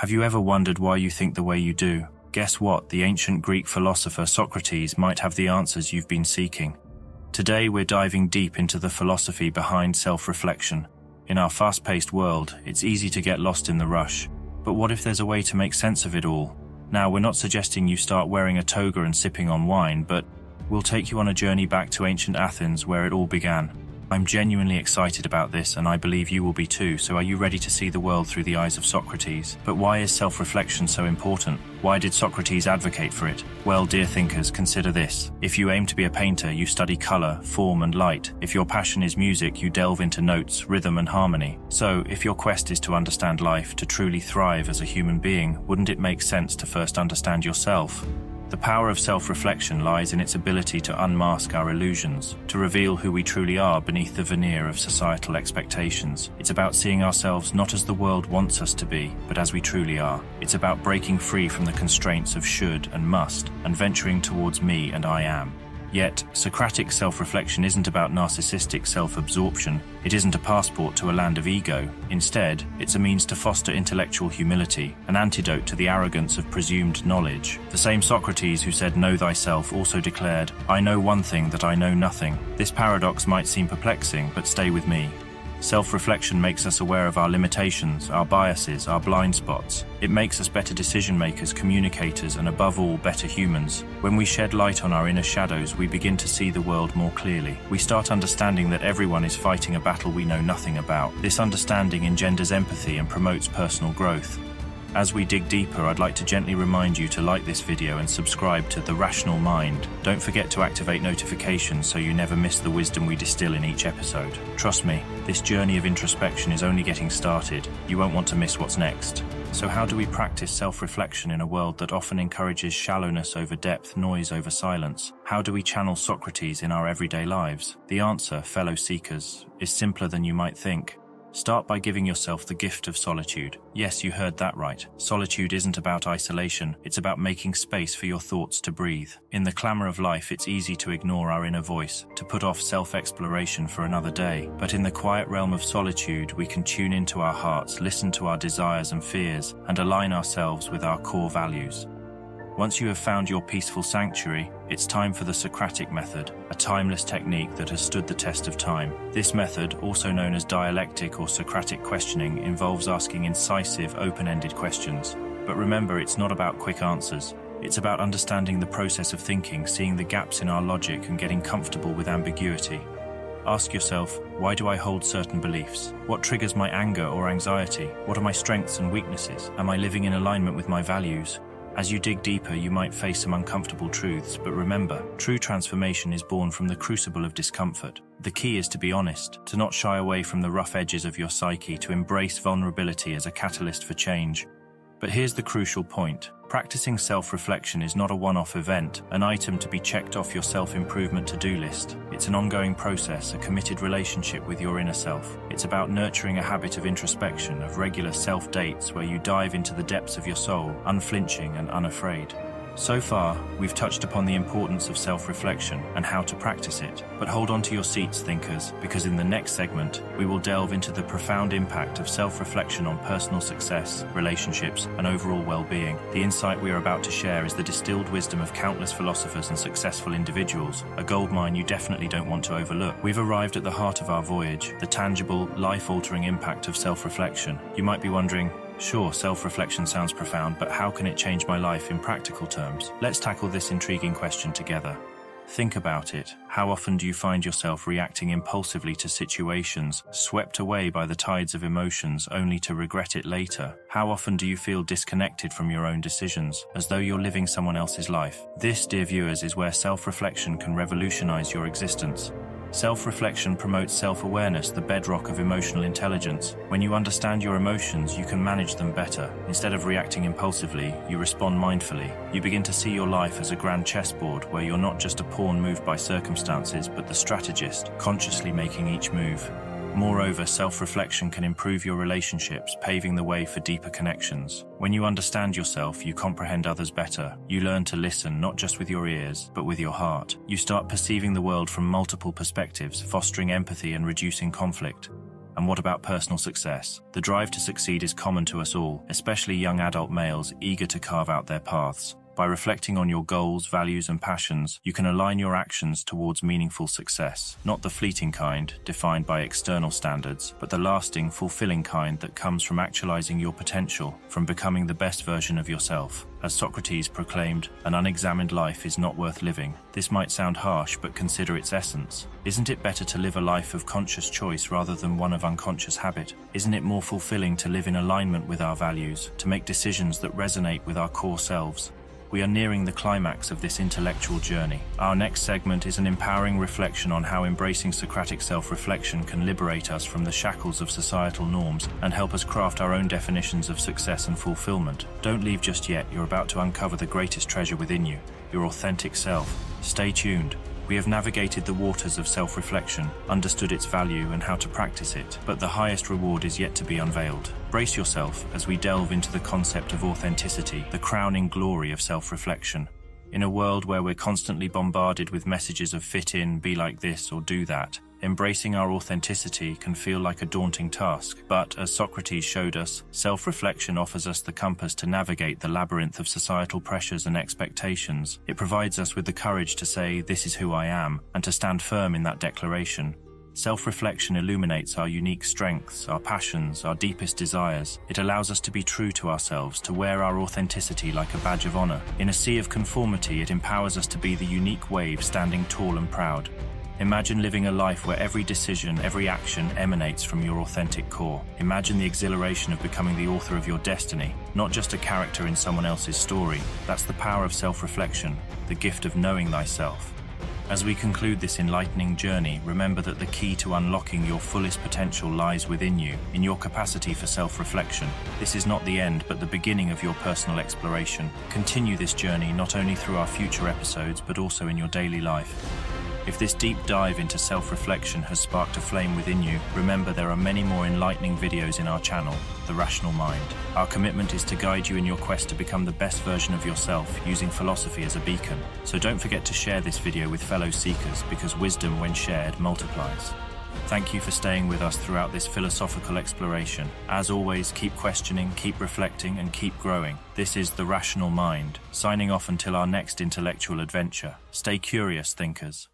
Have you ever wondered why you think the way you do? Guess what? The ancient Greek philosopher Socrates might have the answers you've been seeking. Today we're diving deep into the philosophy behind self-reflection. In our fast-paced world, it's easy to get lost in the rush. But what if there's a way to make sense of it all? Now, we're not suggesting you start wearing a toga and sipping on wine, but we'll take you on a journey back to ancient Athens where it all began. I'm genuinely excited about this, and I believe you will be too, so are you ready to see the world through the eyes of Socrates? But why is self-reflection so important? Why did Socrates advocate for it? Well, dear thinkers, consider this. If you aim to be a painter, you study color, form, and light. If your passion is music, you delve into notes, rhythm, and harmony. So, if your quest is to understand life, to truly thrive as a human being, wouldn't it make sense to first understand yourself? The power of self-reflection lies in its ability to unmask our illusions, to reveal who we truly are beneath the veneer of societal expectations. It's about seeing ourselves not as the world wants us to be, but as we truly are. It's about breaking free from the constraints of should and must, and venturing towards me and I am. Yet, Socratic self-reflection isn't about narcissistic self-absorption. It isn't a passport to a land of ego. Instead, it's a means to foster intellectual humility, an antidote to the arrogance of presumed knowledge. The same Socrates who said, "Know thyself," also declared, "I know one thing, that I know nothing." This paradox might seem perplexing, but stay with me. Self-reflection makes us aware of our limitations, our biases, our blind spots. It makes us better decision-makers, communicators, and above all, better humans. When we shed light on our inner shadows, we begin to see the world more clearly. We start understanding that everyone is fighting a battle we know nothing about. This understanding engenders empathy and promotes personal growth. As we dig deeper, I'd like to gently remind you to like this video and subscribe to The Rational Mind. Don't forget to activate notifications so you never miss the wisdom we distill in each episode. Trust me, this journey of introspection is only getting started. You won't want to miss what's next. So how do we practice self-reflection in a world that often encourages shallowness over depth, noise over silence? How do we channel Socrates in our everyday lives? The answer, fellow seekers, is simpler than you might think. Start by giving yourself the gift of solitude. Yes, you heard that right. Solitude isn't about isolation, it's about making space for your thoughts to breathe. In the clamor of life, it's easy to ignore our inner voice, to put off self-exploration for another day. But in the quiet realm of solitude, we can tune into our hearts, listen to our desires and fears, and align ourselves with our core values. Once you have found your peaceful sanctuary, it's time for the Socratic method, a timeless technique that has stood the test of time. This method, also known as dialectic or Socratic questioning, involves asking incisive, open-ended questions. But remember, it's not about quick answers. It's about understanding the process of thinking, seeing the gaps in our logic, and getting comfortable with ambiguity. Ask yourself, why do I hold certain beliefs? What triggers my anger or anxiety? What are my strengths and weaknesses? Am I living in alignment with my values? As you dig deeper, you might face some uncomfortable truths, but remember, true transformation is born from the crucible of discomfort. The key is to be honest, to not shy away from the rough edges of your psyche, to embrace vulnerability as a catalyst for change. But here's the crucial point. Practicing self-reflection is not a one-off event, an item to be checked off your self-improvement to-do list. It's an ongoing process, a committed relationship with your inner self. It's about nurturing a habit of introspection, of regular self-dates where you dive into the depths of your soul, unflinching and unafraid. So far, we've touched upon the importance of self-reflection and how to practice it. But hold on to your seats, thinkers, because in the next segment, we will delve into the profound impact of self-reflection on personal success, relationships, and overall well-being. The insight we are about to share is the distilled wisdom of countless philosophers and successful individuals, a goldmine you definitely don't want to overlook. We've arrived at the heart of our voyage, the tangible, life-altering impact of self-reflection. You might be wondering, sure, self-reflection sounds profound, but how can it change my life in practical terms? Let's tackle this intriguing question together. Think about it. How often do you find yourself reacting impulsively to situations, swept away by the tides of emotions only to regret it later? How often do you feel disconnected from your own decisions, as though you're living someone else's life? This, dear viewers, is where self-reflection can revolutionize your existence. Self-reflection promotes self-awareness, the bedrock of emotional intelligence. When you understand your emotions, you can manage them better. Instead of reacting impulsively, you respond mindfully. You begin to see your life as a grand chessboard where you're not just a pawn moved by circumstances, but the strategist, consciously making each move. Moreover, self-reflection can improve your relationships, paving the way for deeper connections. When you understand yourself, you comprehend others better. You learn to listen, not just with your ears, but with your heart. You start perceiving the world from multiple perspectives, fostering empathy and reducing conflict. And what about personal success? The drive to succeed is common to us all, especially young adult males eager to carve out their paths. By reflecting on your goals, values, and passions, you can align your actions towards meaningful success. Not the fleeting kind, defined by external standards, but the lasting, fulfilling kind that comes from actualizing your potential, from becoming the best version of yourself. As Socrates proclaimed, an unexamined life is not worth living. This might sound harsh, but consider its essence. Isn't it better to live a life of conscious choice rather than one of unconscious habit? Isn't it more fulfilling to live in alignment with our values, to make decisions that resonate with our core selves? We are nearing the climax of this intellectual journey. Our next segment is an empowering reflection on how embracing Socratic self-reflection can liberate us from the shackles of societal norms and help us craft our own definitions of success and fulfillment. Don't leave just yet, you're about to uncover the greatest treasure within you, your authentic self. Stay tuned. We have navigated the waters of self-reflection, understood its value and how to practice it, but the highest reward is yet to be unveiled. Brace yourself as we delve into the concept of authenticity, the crowning glory of self-reflection. In a world where we're constantly bombarded with messages of fit in, be like this, or do that, embracing our authenticity can feel like a daunting task. But, as Socrates showed us, self-reflection offers us the compass to navigate the labyrinth of societal pressures and expectations. It provides us with the courage to say, "This is who I am," and to stand firm in that declaration. Self-reflection illuminates our unique strengths, our passions, our deepest desires. It allows us to be true to ourselves, to wear our authenticity like a badge of honor. In a sea of conformity, it empowers us to be the unique wave standing tall and proud. Imagine living a life where every decision, every action emanates from your authentic core. Imagine the exhilaration of becoming the author of your destiny, not just a character in someone else's story. That's the power of self-reflection, the gift of knowing thyself. As we conclude this enlightening journey, remember that the key to unlocking your fullest potential lies within you, in your capacity for self-reflection. This is not the end, but the beginning of your personal exploration. Continue this journey not only through our future episodes, but also in your daily life. If this deep dive into self-reflection has sparked a flame within you, remember there are many more enlightening videos in our channel, The Rational Mind. Our commitment is to guide you in your quest to become the best version of yourself, using philosophy as a beacon. So don't forget to share this video with fellow seekers, because wisdom, when shared, multiplies. Thank you for staying with us throughout this philosophical exploration. As always, keep questioning, keep reflecting, and keep growing. This is The Rational Mind, signing off until our next intellectual adventure. Stay curious, thinkers.